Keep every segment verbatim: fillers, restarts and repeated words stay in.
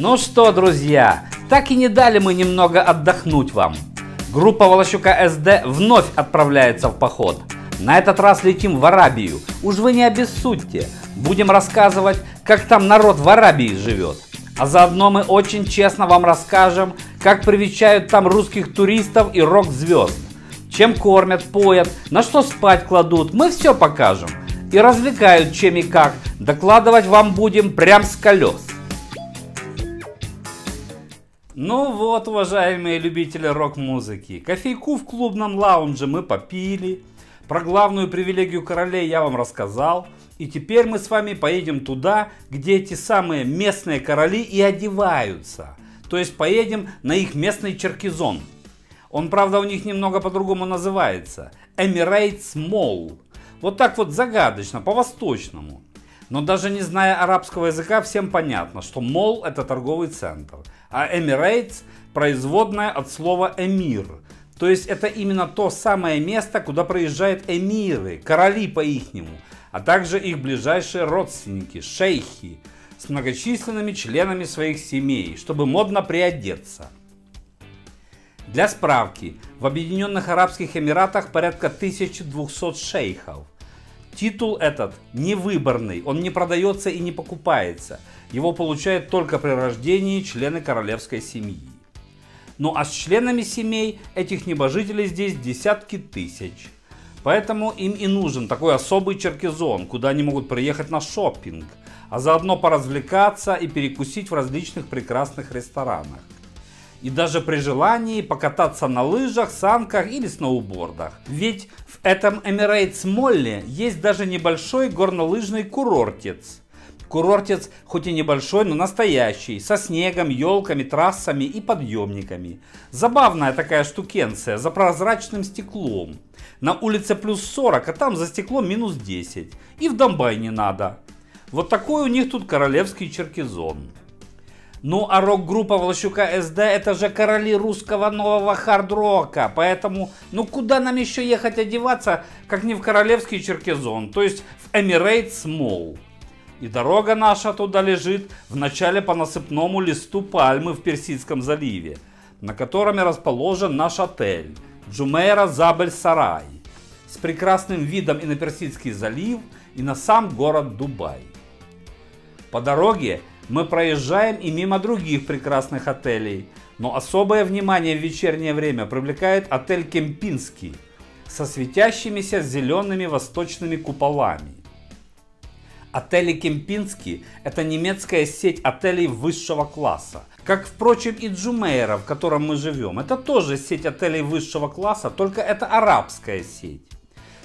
Ну что, друзья, так и не дали мы немного отдохнуть вам. Группа Волощука СД вновь отправляется в поход. На этот раз летим в Арабию. Уж вы не обессудьте. Будем рассказывать, как там народ в Арабии живет. А заодно мы очень честно вам расскажем, как привечают там русских туристов и рок-звезд. Чем кормят, поят, на что спать кладут, мы все покажем. И развлекают чем и как. Докладывать вам будем прям с колес. Ну вот, уважаемые любители рок-музыки, кофейку в клубном лаунже мы попили. Про главную привилегию королей я вам рассказал. И теперь мы с вами поедем туда, где эти самые местные короли и одеваются. То есть поедем на их местный Черкизон. Он, правда, у них немного по-другому называется. Emirates Mall. Вот так вот загадочно, по-восточному. Но даже не зная арабского языка, всем понятно, что Mall — это торговый центр. А Emirates — производное от слова «эмир». То есть это именно то самое место, куда проезжают эмиры, короли по-ихнему, а также их ближайшие родственники, шейхи, с многочисленными членами своих семей, чтобы модно приодеться. Для справки, в Объединенных Арабских Эмиратах порядка тысячи двухсот шейхов. Титул этот невыборный, он не продается и не покупается. Его получают только при рождении члены королевской семьи. Ну а с членами семей этих небожителей здесь десятки тысяч. Поэтому им и нужен такой особый Черкизон, куда они могут приехать на шоппинг, а заодно поразвлекаться и перекусить в различных прекрасных ресторанах. И даже при желании покататься на лыжах, санках или сноубордах. Ведь в этом Emirates Mall есть даже небольшой горнолыжный курортец. Курортец хоть и небольшой, но настоящий, со снегом, елками, трассами и подъемниками. Забавная такая штукенция, за прозрачным стеклом. На улице плюс сорок, а там за стеклом минус десять. И в Донбай не надо. Вот такой у них тут королевский Черкизон. Ну а рок-группа Волощука СД — это же короли русского нового хард-рока, поэтому ну куда нам еще ехать одеваться, как не в королевский Черкизон, то есть в Emirates Mall. И дорога наша туда лежит вначале по насыпному листу пальмы в Персидском заливе, на котором расположен наш отель Джумейра Забль Сарай, с прекрасным видом и на Персидский залив, и на сам город Дубай. По дороге мы проезжаем и мимо других прекрасных отелей, но особое внимание в вечернее время привлекает отель Кемпински со светящимися зелеными восточными куполами. Отели Кемпински – это немецкая сеть отелей высшего класса. Как, впрочем, и Джумейра, в котором мы живем. Это тоже сеть отелей высшего класса, только это арабская сеть.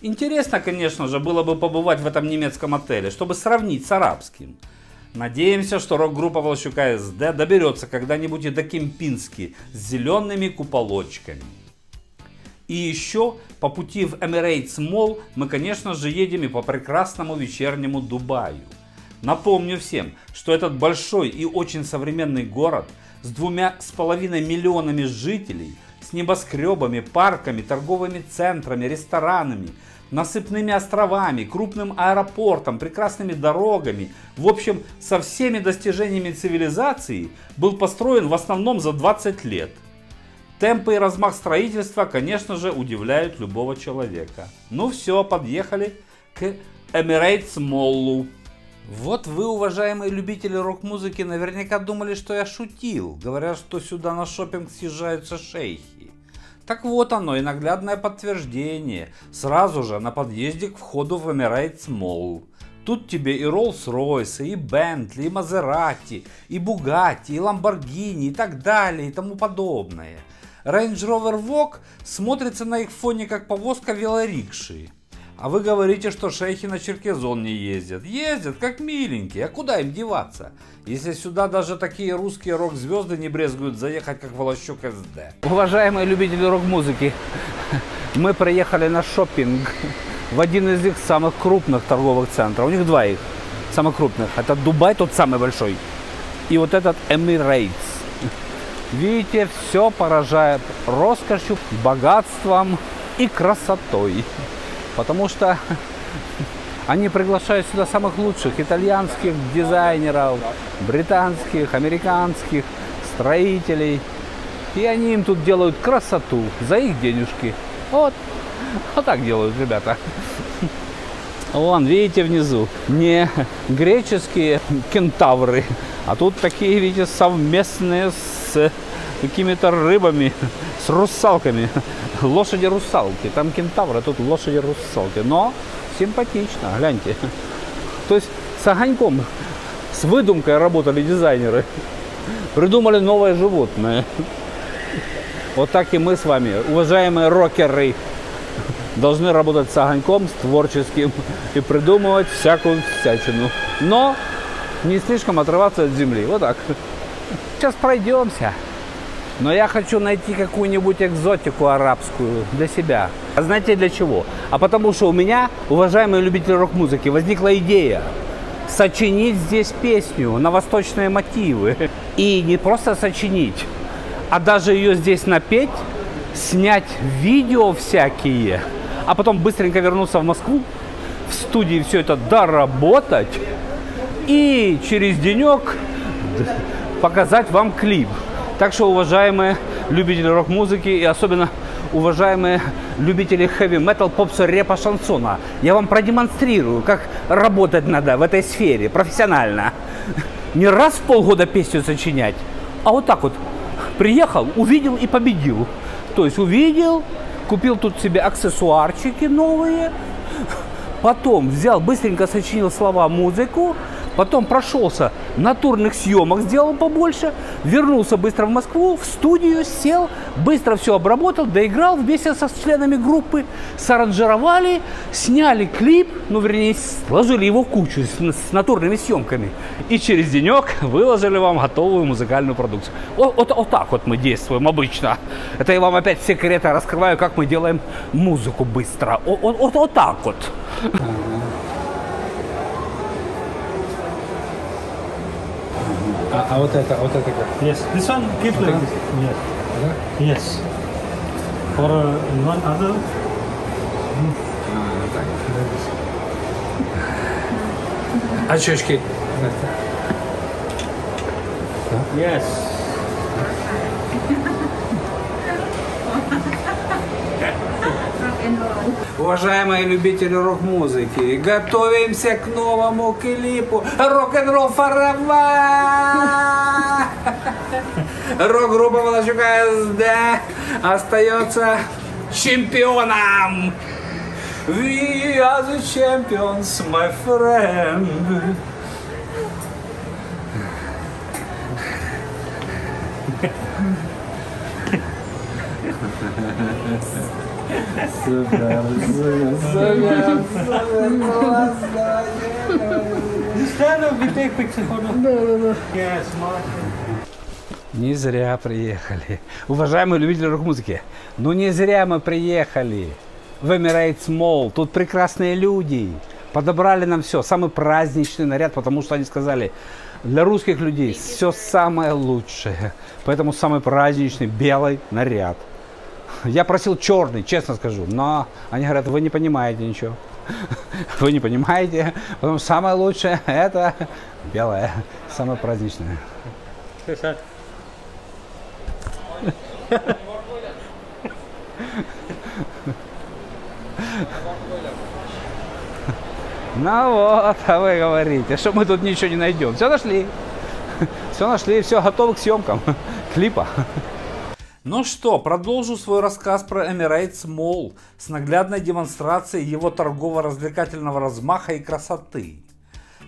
Интересно, конечно же, было бы побывать в этом немецком отеле, чтобы сравнить с арабским. Надеемся, что рок-группа Волощука СД доберется когда-нибудь и до Кемпински с зелеными куполочками. И еще по пути в Emirates Mall мы, конечно же, едем и по прекрасному вечернему Дубаю. Напомню всем, что этот большой и очень современный город с двумя с половиной миллионами жителей, с небоскребами, парками, торговыми центрами, ресторанами, насыпными островами, крупным аэропортом, прекрасными дорогами, в общем, со всеми достижениями цивилизации, был построен в основном за двадцать лет. Темпы и размах строительства, конечно же, удивляют любого человека. Ну все, подъехали к Emirates Mall. Вот вы, уважаемые любители рок-музыки, наверняка думали, что я шутил, говоря, что сюда на шопинг съезжаются шейхи. Так вот оно и наглядное подтверждение, сразу же на подъезде к входу в Emirates Mall. Тут тебе и Rolls-Royce, и Бентли, и Мазерати, и Bugatti, и Lamborghini, и так далее, и тому подобное. Range Rover Vogue смотрится на их фоне как повозка велорикши. А вы говорите, что шейхи на Черкизон не ездят. Ездят как миленькие, а куда им деваться? Если сюда даже такие русские рок-звезды не брезгуют заехать, как Волощук СД. Уважаемые любители рок-музыки, мы приехали на шоппинг в один из их самых крупных торговых центров. У них два их самых крупных. Это Дубай, тот самый большой, и вот этот Emirates. Видите, все поражает роскошью, богатством и красотой. Потому что Они приглашают сюда самых лучших итальянских дизайнеров, британских, американских, строителей. И они им тут делают красоту за их денежки. Вот, вот так делают ребята. Вон, видите, внизу не греческие кентавры, а тут такие, видите, совместные с какими-то рыбами, с русалками. Лошади-русалки. Там кентавры, а тут лошади-русалки. Но симпатично, гляньте. То есть с огоньком, с выдумкой работали дизайнеры. Придумали новое животное. Вот так и мы с вами, уважаемые рокеры, должны работать с огоньком, с творческим и придумывать всякую всячину. Но не слишком отрываться от земли. Вот так. Сейчас пройдемся. Но я хочу найти какую-нибудь экзотику арабскую для себя. А знаете для чего? А потому что у меня, уважаемые любители рок-музыки, возникла идея сочинить здесь песню на восточные мотивы. И не просто сочинить, а даже ее здесь напеть, снять видео всякие, а потом быстренько вернуться в Москву, в студии все это доработать и через денек показать вам клип. Так что, уважаемые любители рок-музыки и особенно уважаемые любители хэви-метал, попса, репа, шансона, я вам продемонстрирую, как работать надо в этой сфере профессионально. Не раз в полгода песню сочинять, а вот так вот приехал, увидел и победил. То есть увидел, купил тут себе аксессуарчики новые, потом взял, быстренько сочинил слова, музыку, потом прошелся, натурных съемок сделал побольше, вернулся быстро в Москву, в студию сел, быстро все обработал, доиграл вместе со членами группы, саранжировали, сняли клип, ну вернее сложили его в кучу с, с натурными съемками и через денек выложили вам готовую музыкальную продукцию. Вот, вот, вот так вот мы действуем обычно. Это я вам опять секреты раскрываю, как мы делаем музыку быстро. Вот, вот, вот так вот. А, а вот это, вот это как? Yes, this one keep like this. Yes. Yes. For one other. Очечки. Yes. Уважаемые любители рок-музыки, готовимся к новому клипу. Рок-н-ролл фарава! Рок-группа Волощука СД остается чемпионом. We are the champions, my friend. Супер, супер, супер, супер, классно! Не зря приехали. Уважаемые любители рок-музыки, ну не зря мы приехали в Emirates Mall. Тут прекрасные люди. Подобрали нам все, самый праздничный наряд, потому что они сказали, для русских людей все самое лучшее. Поэтому самый праздничный белый наряд. Я просил черный, честно скажу, но они говорят, вы не понимаете ничего. Вы не понимаете, потому что самое лучшее это белое, самое праздничное. Ну вот, а вы говорите, что мы тут ничего не найдем. Все нашли, все нашли, все готово к съемкам клипа. Ну что, продолжу свой рассказ про Emirates Mall с наглядной демонстрацией его торгово-развлекательного размаха и красоты.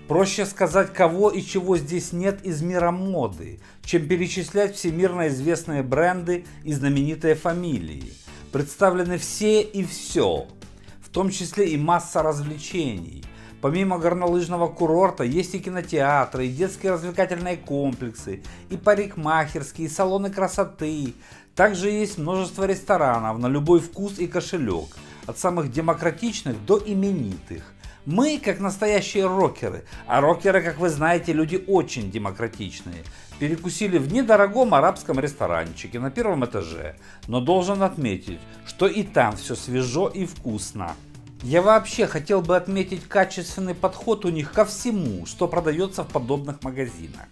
Проще сказать, кого и чего здесь нет из мира моды, чем перечислять всемирно известные бренды и знаменитые фамилии. Представлены все и все, в том числе и масса развлечений. Помимо горнолыжного курорта есть и кинотеатры, и детские развлекательные комплексы, и парикмахерские, и салоны красоты. Также есть множество ресторанов на любой вкус и кошелек, от самых демократичных до именитых. Мы, как настоящие рокеры, а рокеры, как вы знаете, люди очень демократичные, перекусили в недорогом арабском ресторанчике на первом этаже, но должен отметить, что и там все свежо и вкусно. Я вообще хотел бы отметить качественный подход у них ко всему, что продается в подобных магазинах.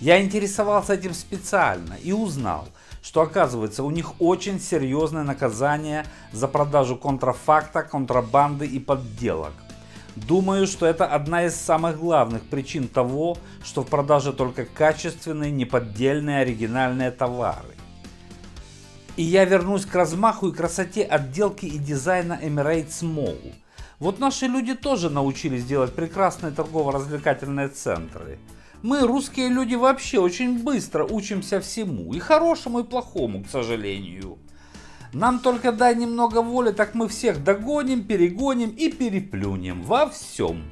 Я интересовался этим специально и узнал, что оказывается у них очень серьезное наказание за продажу контрафакта, контрабанды и подделок. Думаю, что это одна из самых главных причин того, что в продаже только качественные, неподдельные, оригинальные товары. И я вернусь к размаху и красоте отделки и дизайна Emirates Mall. Вот наши люди тоже научились делать прекрасные торгово-развлекательные центры. Мы, русские люди, вообще очень быстро учимся всему, и хорошему, и плохому, к сожалению. Нам только дай немного воли, так мы всех догоним, перегоним и переплюнем во всем.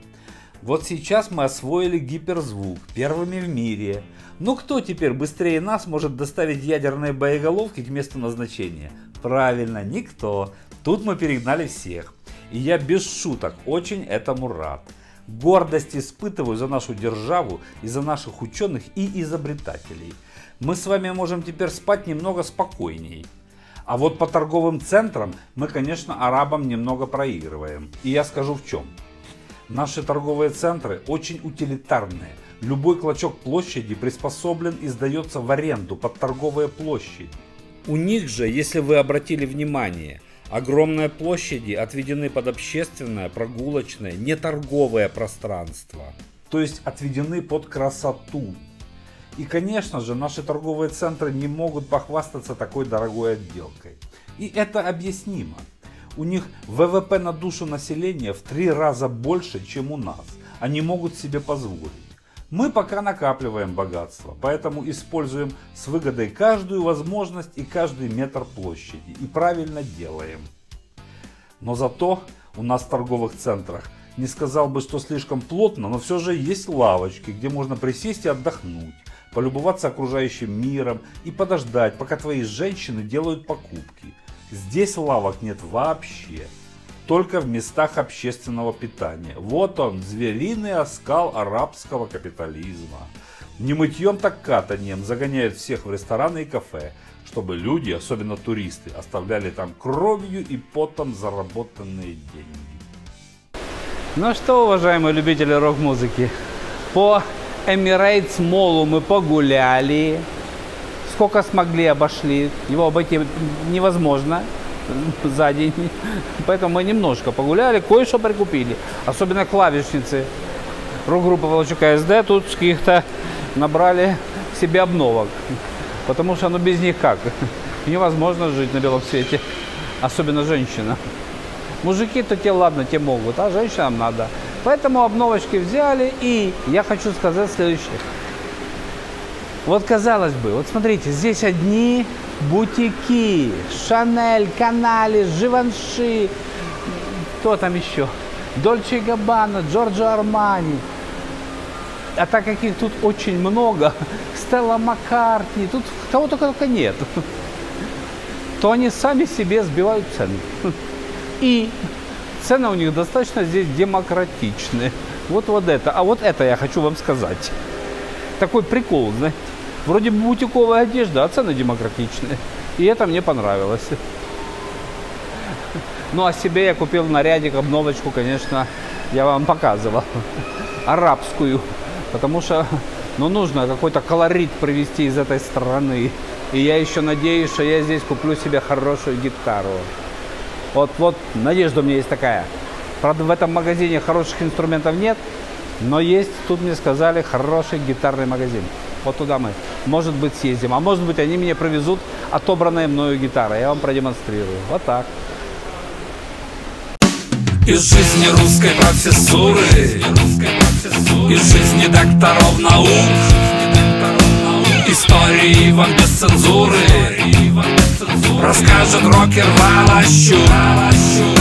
Вот сейчас мы освоили гиперзвук, первыми в мире. Но кто теперь быстрее нас может доставить ядерные боеголовки к месту назначения? Правильно, никто. Тут мы перегнали всех. И я без шуток очень этому рад. Гордость испытываю за нашу державу и за наших ученых и изобретателей. Мы с вами можем теперь спать немного спокойней. А вот по торговым центрам мы, конечно, арабам немного проигрываем. И я скажу в чем. Наши торговые центры очень утилитарные. Любой клочок площади приспособлен и сдается в аренду под торговые площади. У них же, если вы обратили внимание, огромные площади отведены под общественное, прогулочное, неторговое пространство. То есть отведены под красоту. И, конечно же, наши торговые центры не могут похвастаться такой дорогой отделкой. И это объяснимо. У них ВВП на душу населения в три раза больше, чем у нас. Они могут себе позволить. Мы пока накапливаем богатство, поэтому используем с выгодой каждую возможность и каждый метр площади. И правильно делаем. Но зато у нас в торговых центрах, не сказал бы, что слишком плотно, но все же есть лавочки, где можно присесть и отдохнуть, полюбоваться окружающим миром и подождать, пока твои женщины делают покупки. Здесь лавок нет вообще, только в местах общественного питания. Вот он, звериный оскал арабского капитализма. Не мытьем так катанием загоняют всех в рестораны и кафе, чтобы люди, особенно туристы, оставляли там кровью и потом заработанные деньги. Ну что, уважаемые любители рок-музыки, по Emirates Mall мы погуляли. Сколько смогли, обошли. Его обойти невозможно за день. Поэтому мы немножко погуляли, кое-что прикупили. Особенно клавишницы. Рок-группа Волощука СД тут каких-то набрали себе обновок. Потому что ну без них как? Невозможно жить на белом свете. Особенно женщина. Мужики-то те ладно, те могут, а женщинам надо. Поэтому обновочки взяли. И я хочу сказать следующее. Вот казалось бы, вот смотрите, здесь одни бутики, Шанель, Канали, Живанши, кто там еще, Дольче Габбана, Джорджи Армани, а так как их тут очень много, Стелла Маккартни, тут кого только, только нет, то они сами себе сбивают цены. И цены у них достаточно здесь демократичны. Вот вот это, а вот это я хочу вам сказать. Такой прикол, знаете. Вроде бы бутиковая одежда, а цены демократичные. И это мне понравилось. Ну, а себе я купил нарядик, обновочку, конечно, я вам показывал. Арабскую. Потому что, ну, нужно какой-то колорит привезти из этой страны. И я еще надеюсь, что я здесь куплю себе хорошую гитару. Вот, вот, надежда у меня есть такая. Правда, в этом магазине хороших инструментов нет. Но есть, тут мне сказали, хороший гитарный магазин. Вот туда мы, может быть, съездим. А может быть, они мне привезут отобранные мною гитары. Я вам продемонстрирую. Вот так. Из жизни русской профессуры, из жизни докторов наук, истории вам без цензуры расскажет рокер Волощук.